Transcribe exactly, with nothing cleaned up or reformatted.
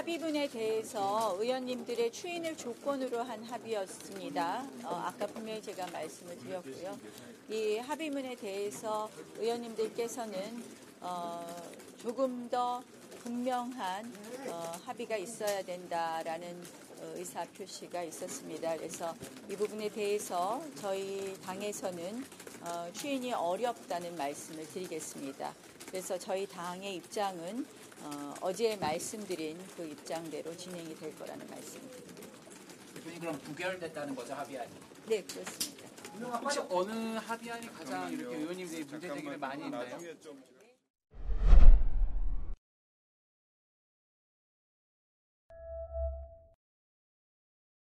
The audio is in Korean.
합의문에 대해서 의원님들의 추인을 조건으로 한 합의였습니다. 어, 아까 분명히 제가 말씀을 드렸고요. 이 합의문에 대해서 의원님들께서는 어, 조금 더 분명한 어, 합의가 있어야 된다라는 의사 표시가 있었습니다. 그래서 이 부분에 대해서 저희 당에서는 어, 추인이 어렵다는 말씀을 드리겠습니다. 그래서 저희 당의 입장은 어, 어제 말씀드린 그 입장대로 진행이 될 거라는 말씀입니다. 대표님, 그럼 부결됐다는 거죠, 합의안이? 네, 그렇습니다. 혹시 어느 합의안이 가장 이렇게 의원님들이 문제제기를 많이 있나요?